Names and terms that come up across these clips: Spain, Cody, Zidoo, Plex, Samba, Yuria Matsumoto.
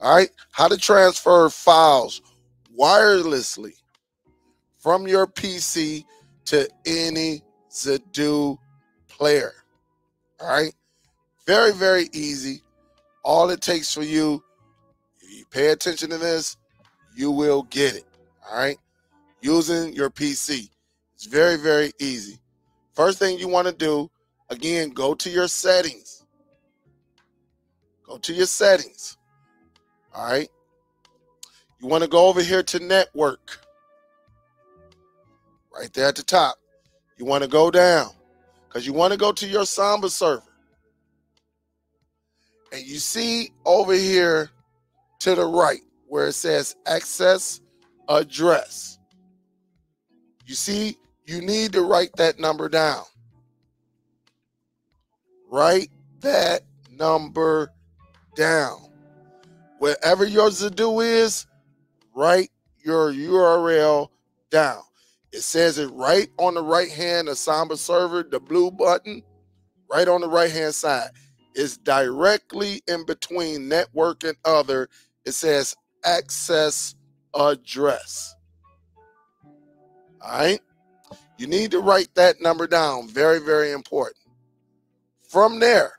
All right, how to transfer files wirelessly from your PC to any Zidoo player. All right, very, very easy. All it takes for you, if you pay attention to this, you will get it. All right, using your PC. It's very, very easy. First thing you want to do, again, go to your settings. Go to your settings. All right. You want to go over here to network. Right there at the top. You want to go down because you want to go to your Samba server. And you see over here to the right where it says access address. You see, you need to write that number down. Write that number down. Wherever your Zidoo is, write your URL down. It says it right on the right hand of Samba server, the blue button, right on the right hand side. It's directly in between network and other. It says access address. All right? You need to write that number down. Very, very important. From there,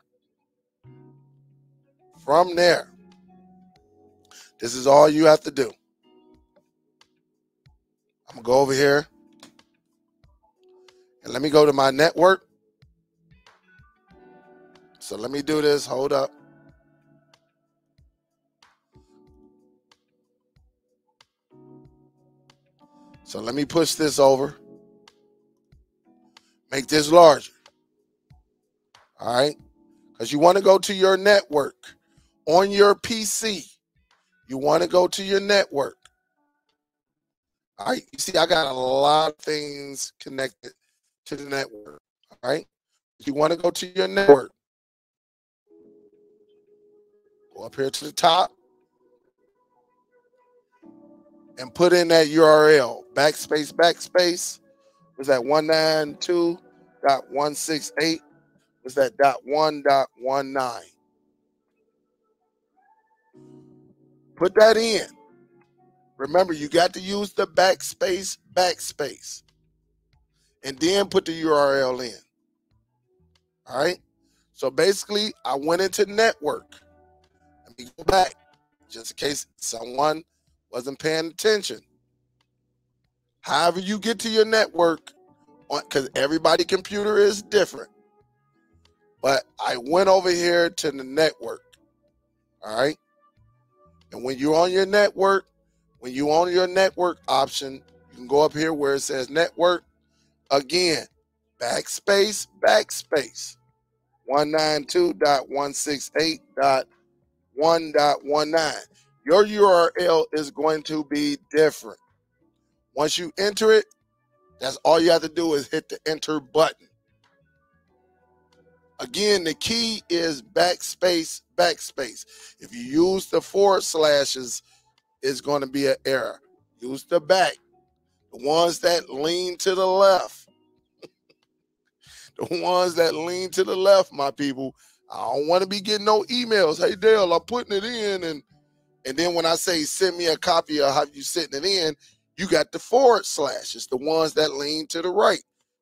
this is all you have to do. I'm going to go over here. And let me go to my network. So let me do this. Hold up. So let me push this over. Make this larger. All right, because you want to go to your network on your PC. You want to go to your network. All right, you see, I got a lot of things connected to the network. All right, you want to go to your network. Go up here to the top and put in that URL. Backspace, backspace. Was that 192.168? Was that .1.19? Put that in. Remember, you got to use the backspace, backspace. And then put the URL in. All right? So basically, I went into network. Let me go back, just in case someone wasn't paying attention. However you get to your network, because everybody's computer is different. But I went over here to the network, all right? And when you're on your network, when you're on your network option, you can go up here where it says network. Again, backspace, backspace, 192.168.1.19. Your URL is going to be different. Once you enter it, that's all you have to do is hit the enter button. Again, the key is backspace, backspace. If you use the forward slashes, it's going to be an error. Use the back. The ones that lean to the left. The ones that lean to the left, my people. I don't want to be getting no emails. Hey, Dale, I'm putting it in. And then when I say send me a copy of how you sitting it in, you got the forward slashes, the ones that lean to the right.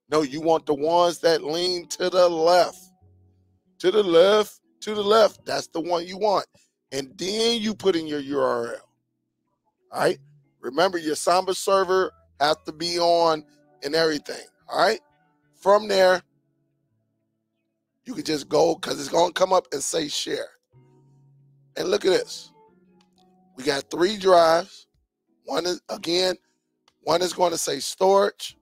No, you want the ones that lean to the left. To the left, to the left. That's the one you want. And then you put in your URL. All right? Remember, your Samba server has to be on and everything. All right? From there, you can just go because it's going to come up and say share. And look at this. We got 3 drives. One is going to say storage.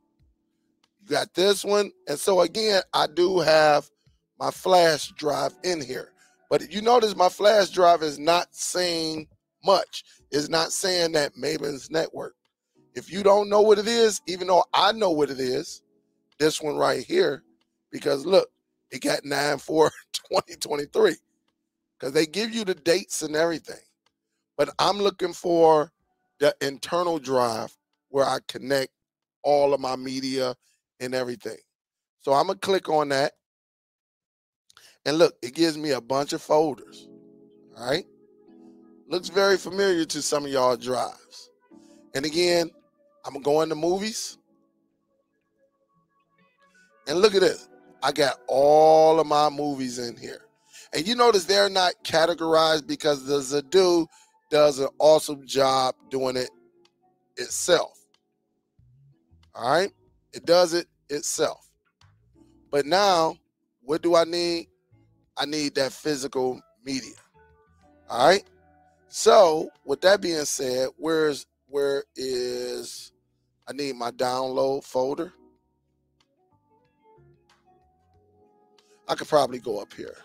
You got this one. And so, again, I do have my flash drive in here. But you notice my flash drive is not saying much. It's not saying that Maven's network. If you don't know what it is, even though I know what it is, this one right here, because look, it got 9/4/2023 because they give you the dates and everything. But I'm looking for the internal drive where I connect all of my media and everything. So I'm going to click on that. And look, it gives me a bunch of folders, all right? looks very familiar to some of y'all drives. And again, I'm going to go into movies. And look at this. I got all of my movies in here. And you notice they're not categorized because the Zidoo does an awesome job doing it itself. All right? It does it itself. But now, what do I need? I need that physical media. All right? So, with that being said, where is I need my download folder. I could probably go up here.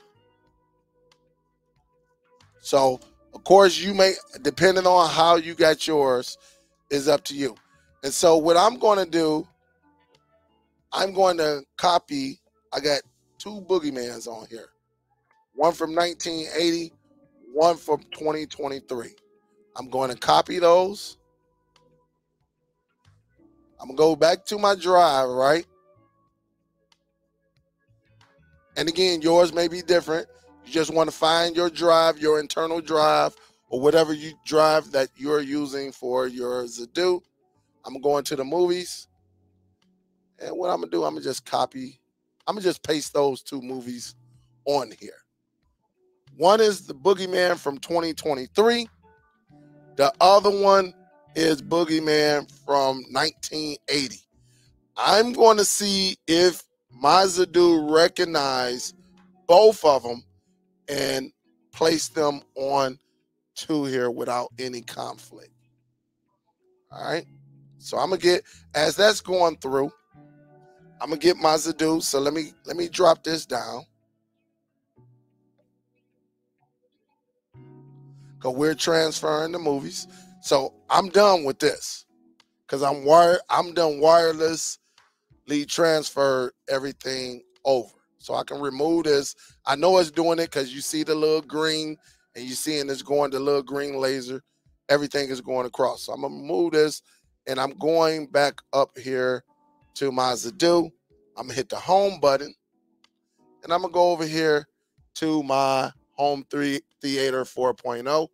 So, of course, you may, depending on how you got yours, is up to you. And so what I'm going to do, I'm going to copy. I got two Boogeymans on here. One from 1980, one from 2023. I'm going to copy those. I'm going to go back to my drive, right? And again, yours may be different. You just want to find your drive, your internal drive, or whatever you drive that you're using for your Zidoo. I'm going to the movies. And what I'm going to do, I'm going to just copy. I'm going to just paste those two movies on here. One is The Boogeyman from 2023. The other one is Boogeyman from 1980. I'm going to see if my Zidoo recognizes both of them and place them on to here without any conflict. All right. So I'm going to get, as that's going through, I'm going to get my Zidoo. So let me drop this down. Because we're transferring the movies. So I'm done with this. Because I'm done wirelessly transferred everything over. So I can remove this. I know it's doing it because you see the little green and you're seeing it's going, the little green laser. Everything is going across. So I'm going to move this. And I'm going back up here to my Zidoo. I'm going to hit the home button. And I'm going to go over here to my home theater 4.0.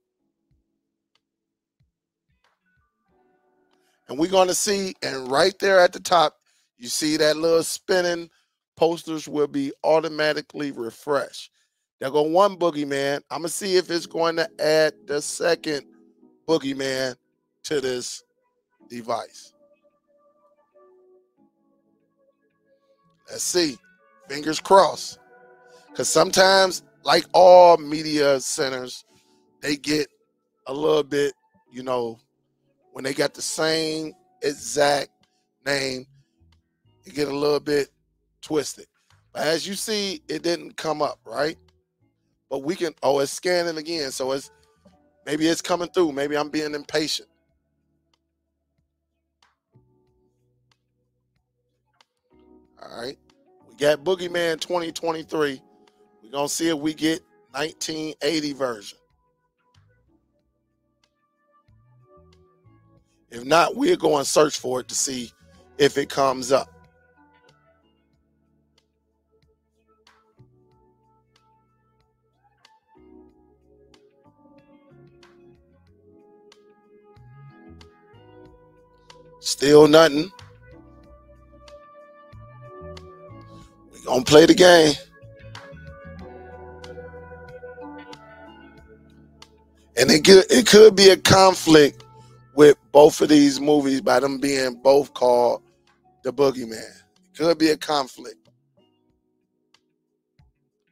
And we're going to see, and right there at the top, you see that little spinning posters will be automatically refreshed. There go one Boogeyman. I'm going to see if it's going to add the second Boogeyman to this device. Let's see. Fingers crossed. Because sometimes, like all media centers, they get a little bit, you know, when they got the same exact name, they get a little bit twisted. But as you see, it didn't come up, right? But we can, oh, it's scanning again. So it's maybe it's coming through. Maybe I'm being impatient. All right, we got Boogeyman 2023. We're going to see if we get 1980 version. If not, we're going to search for it to see if it comes up. Still nothing. Gonna play the game. And it could be a conflict with both of these movies by them being both called The Boogeyman. It could be a conflict.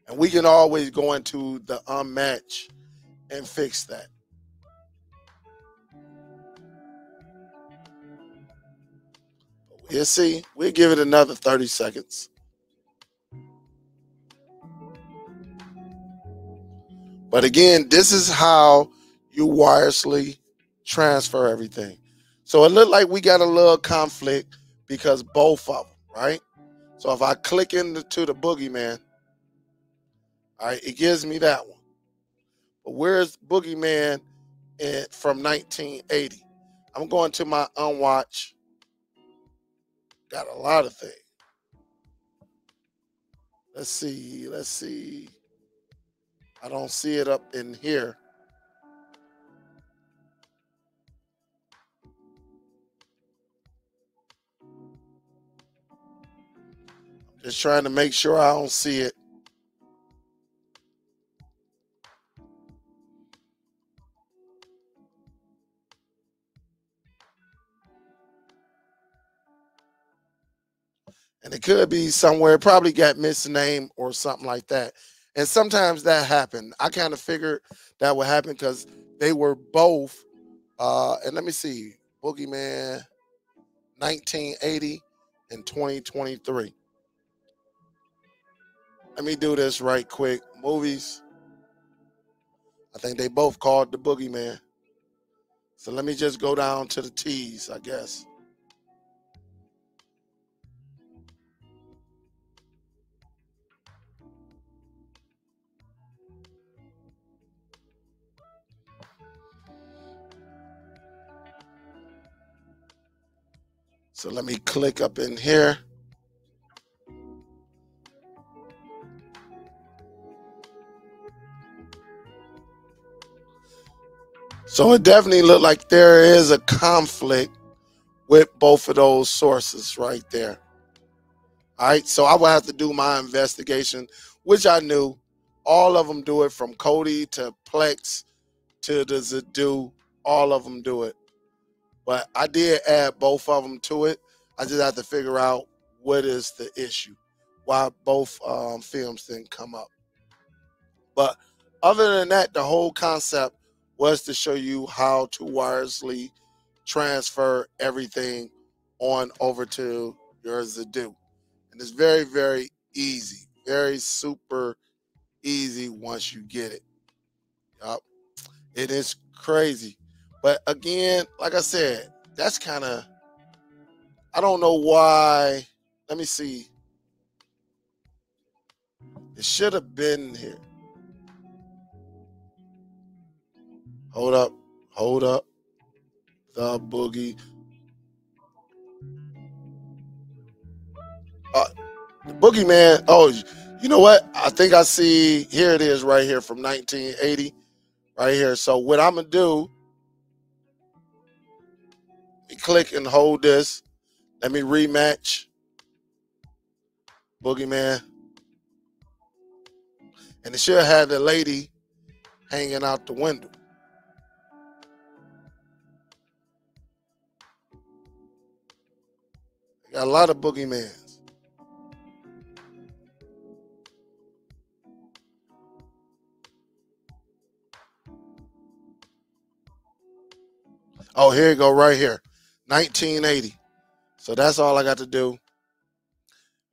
And we can always go into the unmatch and fix that. We'll see. We'll give it another 30 seconds. But again, this is how you wirelessly transfer everything. So it looked like we got a little conflict because both of them, right? So if I click into the Boogeyman, all right, it gives me that one. But where's Boogeyman from 1980? I'm going to my unwatch. Got a lot of things. Let's see. I don't see it up in here. Just trying to make sure I don't see it. And it could be somewhere, probably got misnamed or something like that. And sometimes that happened. I kind of figured that would happen because they were both, and let me see, Boogeyman 1980 and 2023. Let me do this right quick. Movies. I think they both called The Boogeyman. So let me just go down to the T's, I guess. So let me click up in here. So it definitely looked like there is a conflict with both of those sources right there. All right, so I will have to do my investigation, which I knew all of them do it, from Cody to Plex to the Zidoo, all of them do it. But I did add both of them to it. I just have to figure out what is the issue, why both films didn't come up. But other than that, the whole concept was to show you how to wirelessly transfer everything on over to your Zidoo. And it's very, very easy, very super easy once you get it. Yep. It is crazy. But again, like I said, that's kind of, I don't know why. Let me see. It should have been here. Hold up. Hold up. The Boogie. The Boogeyman. Oh, you know what? I think I see. Here it is right here from 1980. Right here. So what I'm going to do, click and hold this. Let me rematch Boogeyman, and it should have the lady hanging out the window. Got a lot of Boogeymans. Oh, here you go, right here. 1980. So that's all I got to do.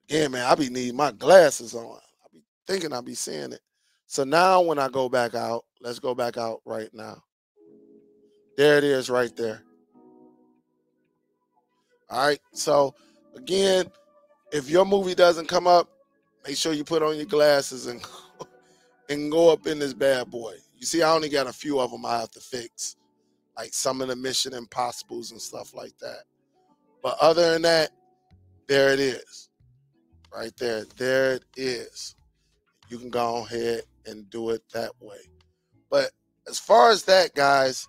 Again, man, I be needing my glasses on. I be thinking I be seeing it. So now when I go back out, let's go back out right now. There it is right there. All right. So again, if your movie doesn't come up, make sure you put on your glasses and, go up in this bad boy. You see, I only got a few of them I have to fix, like some of the Mission Impossibles and stuff like that. But other than that, there it is. Right there. There it is. You can go ahead and do it that way. But as far as that, guys,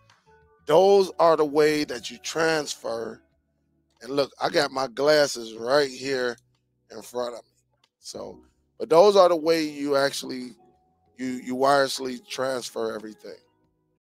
those are the way that you transfer. And look, I got my glasses right here in front of me. So, but those are the way you actually, you wirelessly transfer everything.